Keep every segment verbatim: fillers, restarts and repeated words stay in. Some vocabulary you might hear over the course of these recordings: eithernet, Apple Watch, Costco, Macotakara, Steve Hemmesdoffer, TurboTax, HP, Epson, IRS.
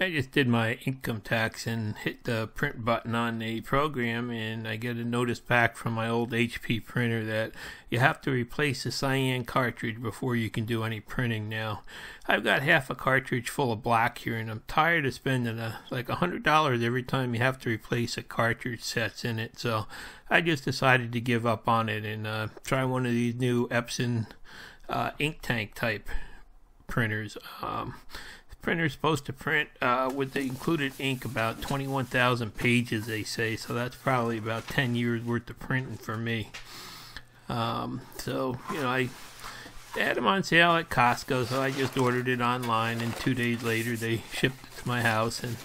I just did my income tax and hit the print button on the program, and I get a notice back from my old H P printer that you have to replace the cyan cartridge before you can do any printing now. I've got half a cartridge full of black here, and I'm tired of spending a, like one hundred dollars every time you have to replace a cartridge sets in it, so I just decided to give up on it and uh, try one of these new Epson uh, ink tank type printers. Um, printer is supposed to print uh, with the included ink about twenty-one thousand pages, they say, so that's probably about ten years worth of printing for me. Um, so, you know, I had them on sale at Costco, so I just ordered it online, and two days later they shipped it to my house, and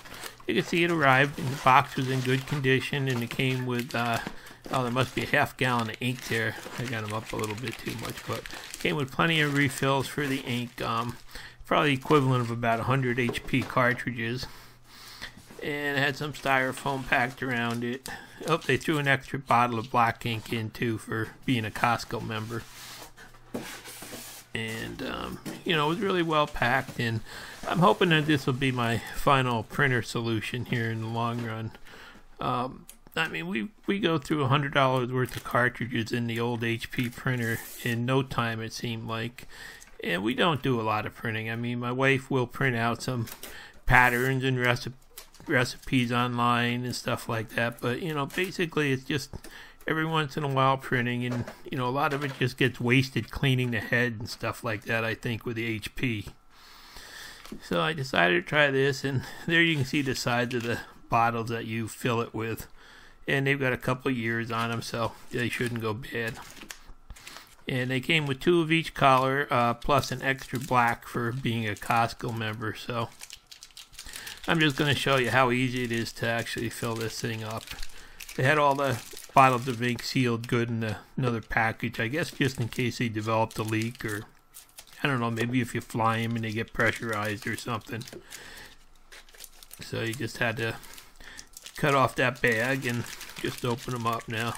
you can see it arrived, and the box was in good condition, and it came with, uh, oh, there must be a half gallon of ink there. I got them up a little bit too much, but came with plenty of refills for the ink. Um, probably equivalent of about one hundred H P cartridges, and it had some styrofoam packed around it. Oh, they threw an extra bottle of black ink in too for being a Costco member, and um, you know, it was really well packed, and I'm hoping that this will be my final printer solution here in the long run. um, I mean, we we go through one hundred dollars worth of cartridges in the old H P printer in no time, it seemed like. And we don't do a lot of printing. I mean, my wife will print out some patterns and recipe, recipes online and stuff like that. But, you know, basically it's just every once in a while printing. And, you know, a lot of it just gets wasted cleaning the head and stuff like that, I think, with the H P. So I decided to try this. And there you can see the sides of the bottles that you fill it with. And they've got a couple of years on them, so they shouldn't go bad. And they came with two of each color, uh, plus an extra black for being a Costco member. So I'm just going to show you how easy it is to actually fill this thing up. They had all the bottles of ink sealed good in another package, I guess, just in case they developed a leak, or I don't know, maybe if you fly them and they get pressurized or something. So you just had to cut off that bag and just open them up now.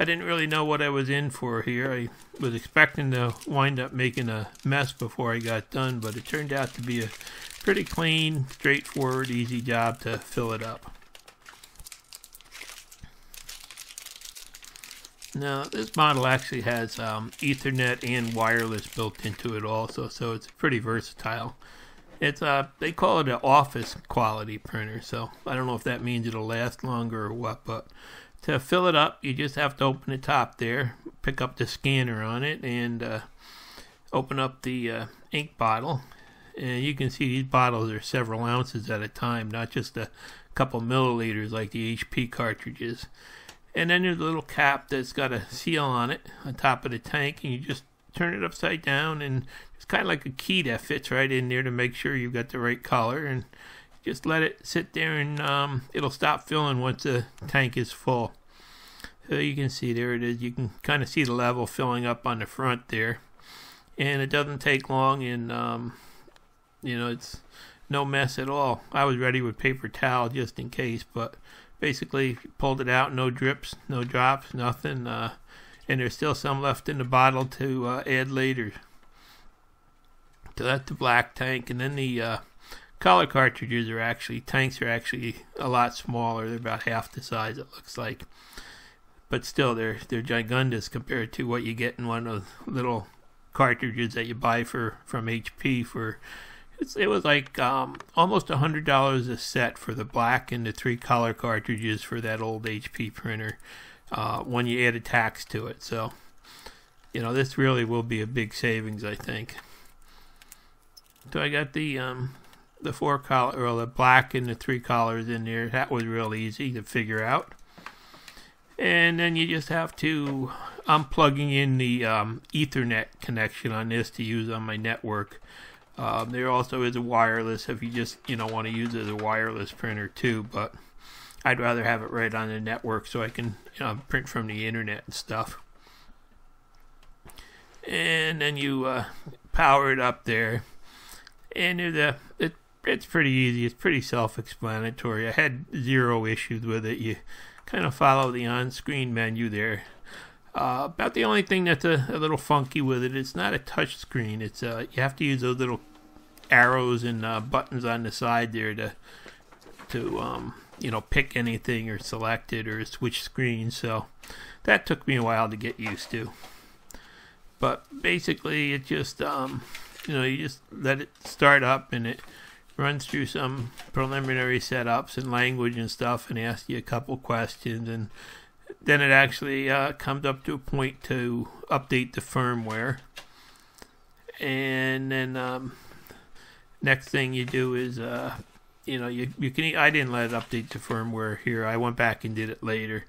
I didn't really know what I was in for here. I was expecting to wind up making a mess before I got done, but it turned out to be a pretty clean, straightforward, easy job to fill it up. Now, this model actually has um, Ethernet and wireless built into it also, so it's pretty versatile. It's uh, they call it an office quality printer, so I don't know if that means it'll last longer or what, but to fill it up, you just have to open the top there, pick up the scanner on it, and uh, open up the uh, ink bottle. And you can see these bottles are several ounces at a time, not just a couple milliliters like the H P cartridges. And then there's a little cap that's got a seal on it on top of the tank, and you just turn it upside down, and it's kind of like a key that fits right in there to make sure you've got the right color, and just let it sit there, and um, it'll stop filling once the tank is full. So you can see there it is. You can kind of see the level filling up on the front there, and it doesn't take long, and um, you know, it's no mess at all. I was ready with paper towel just in case, but basically pulled it out, no drips, no drops, nothing, uh, and there's still some left in the bottle to uh, add later. So that's the black tank, and then the uh, color cartridges are actually, tanks are actually a lot smaller. They're about half the size, it looks like. But still, they're, they're gigundous compared to what you get in one of those little cartridges that you buy for from H P for, it's, it was like um, almost one hundred dollars a set for the black and the three color cartridges for that old H P printer uh, when you add a tax to it. So, you know, this really will be a big savings, I think. So I got the... Um, the four color, or the black and the three colors in there. That was real easy to figure out. And then you just have to, I'm plugging in the um, Ethernet connection on this to use on my network. Um, there also is a wireless if you just, you know, want to use it as a wireless printer too, but I'd rather have it right on the network so I can, you know, print from the internet and stuff. And then you uh, power it up there. And there's a, it, it's pretty easy. It's pretty self-explanatory. I had zero issues with it. You kind of follow the on-screen menu there. Uh, about the only thing that's a, a little funky with it, it's not a touch screen. It's uh, you have to use those little arrows and uh, buttons on the side there to to um, you know, pick anything or select it or switch screens. So that took me a while to get used to. But basically, it just um, you know, you just let it start up and it runs through some preliminary setups and language and stuff and asks you a couple questions, and then it actually uh, comes up to a point to update the firmware. And then um, next thing you do is uh, you know, you, you can I didn't let it update the firmware here, I went back and did it later,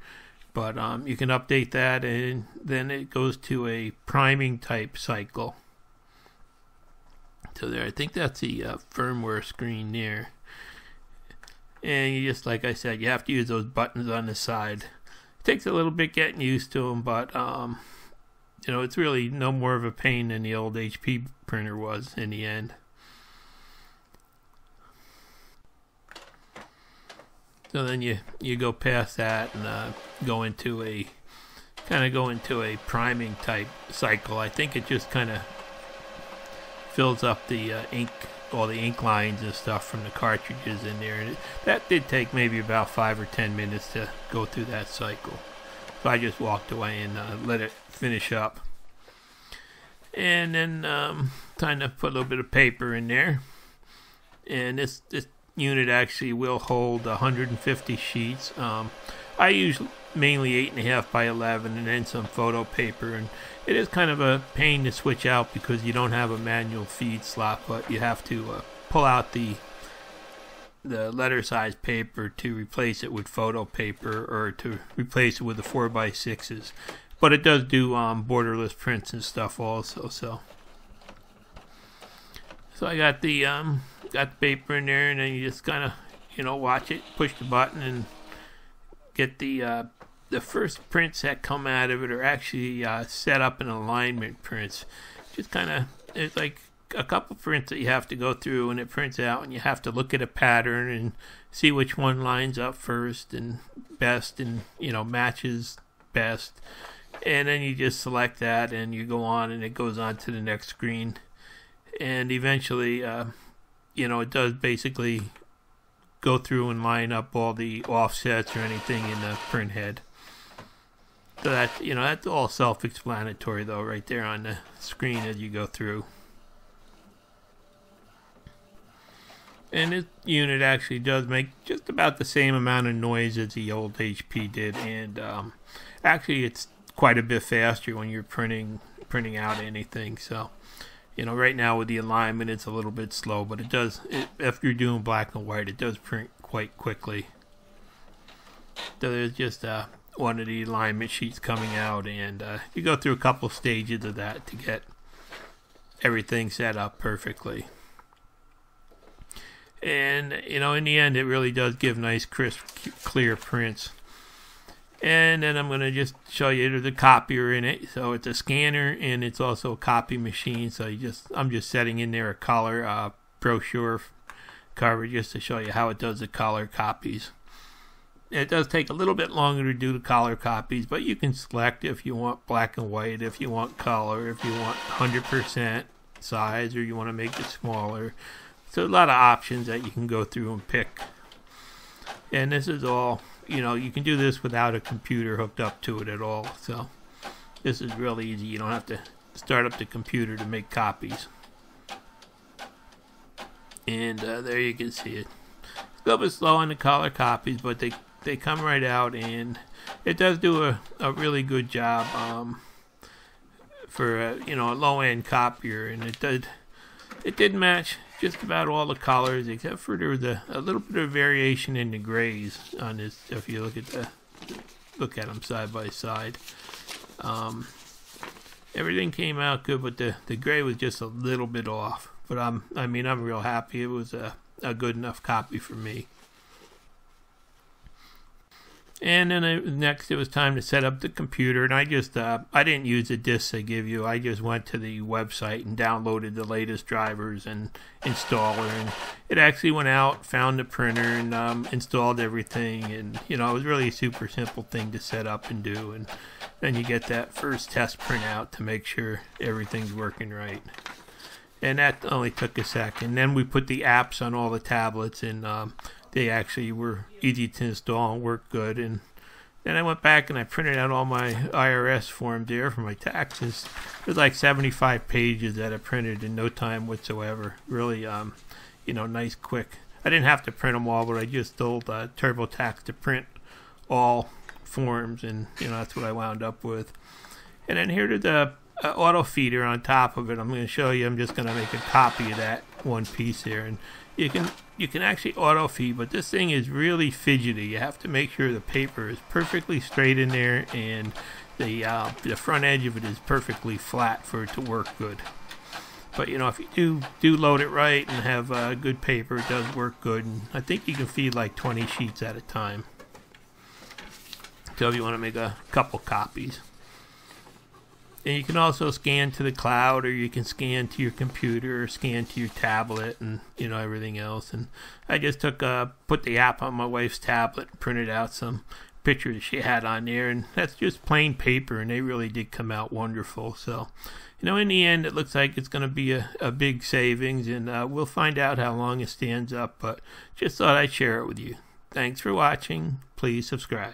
but um, you can update that, and then it goes to a priming type cycle. So there, I think that's the uh, firmware screen there, and you just, like I said, you have to use those buttons on the side. It takes a little bit getting used to them, but um, you know, it's really no more of a pain than the old H P printer was in the end. So then you you go past that and uh, go into a kind of go into a priming type cycle. I think it just kind of fills up the uh, ink, all the ink lines and stuff from the cartridges in there, and it, that did take maybe about five or ten minutes to go through that cycle. So I just walked away and uh, let it finish up, and then um, time to put a little bit of paper in there. And this this unit actually will hold one hundred fifty sheets. Um, I use mainly eight and a half by eleven, and then some photo paper. And it is kind of a pain to switch out because you don't have a manual feed slot, but you have to uh, pull out the the letter size paper to replace it with photo paper, or to replace it with the four by sixes. But it does do um, borderless prints and stuff also. So, so I got the um, got the paper in there, and then you just kind of, you know, watch it, push the button, and get the uh, the first prints that come out of it are actually uh, set up in alignment prints. Just kind of, it's like a couple prints that you have to go through, and it prints out, and you have to look at a pattern and see which one lines up first and best, and you know, matches best. And then you just select that, and you go on, and it goes on to the next screen. And eventually, uh, you know, it does basically go through and line up all the offsets or anything in the print head. So that, you know, that's all self-explanatory though, right there on the screen as you go through. And this unit actually does make just about the same amount of noise as the old H P did, and um, actually it's quite a bit faster when you're printing printing out anything. So, you know, right now with the alignment, it's a little bit slow, but it does, it, if you're doing black and white, it does print quite quickly. So there's just uh, one of the alignment sheets coming out, and uh, you go through a couple stages of that to get everything set up perfectly. And, you know, in the end, it really does give nice, crisp, clear prints. And then I'm going to just show you, there's a copier in it. So it's a scanner, and it's also a copy machine. So you just, I'm just setting in there a color uh, brochure cover just to show you how it does the color copies. It does take a little bit longer to do the color copies, but you can select if you want black and white, if you want color, if you want one hundred percent size, or you want to make it smaller. So a lot of options that you can go through and pick. And this is all, you know, you can do this without a computer hooked up to it at all. So this is really easy. You don't have to start up the computer to make copies. And uh, there you can see it. It's a little bit slow on the color copies, but they, they come right out, and it does do a, a really good job um, for, a, you know, a low-end copier. And it did, it did match just about all the colors, except for there was a, a little bit of variation in the grays on this. If you look at the look at them side by side, um, everything came out good, but the the gray was just a little bit off. But I'm I mean I'm real happy. It was a a good enough copy for me. And then it, next, it was time to set up the computer, and I just uh, I didn't use the discs they give you. I just went to the website and downloaded the latest drivers and installer, and it actually went out, found the printer, and um, installed everything. And you know, it was really a super simple thing to set up and do. And then you get that first test printout to make sure everything's working right. and that only took a second. Then we put the apps on all the tablets, and um, they actually were easy to install and worked good. And then I went back and I printed out all my I R S forms there for my taxes. There's like seventy-five pages that I printed in no time whatsoever. Really, um, you know, nice, quick. I didn't have to print them all, but I just told uh, TurboTax to print all forms, and you know, that's what I wound up with. And then here to the uh, auto feeder on top of it. I'm going to show you. I'm just going to make a copy of that one piece here, and you can you can actually auto feed, but this thing is really fidgety. You have to make sure the paper is perfectly straight in there, and the uh, the front edge of it is perfectly flat for it to work good. But you know, if you do do load it right and have uh, good paper, it does work good. And I think you can feed like twenty sheets at a time. So if you want to make a couple copies. And you can also scan to the cloud, or you can scan to your computer, or scan to your tablet, and you know, everything else. And I just took uh, put the app on my wife's tablet, and printed out some pictures she had on there, and that's just plain paper, and they really did come out wonderful. So, you know, in the end, it looks like it's going to be a, a big savings, and uh, we'll find out how long it stands up, but just thought I'd share it with you. Thanks for watching. Please subscribe.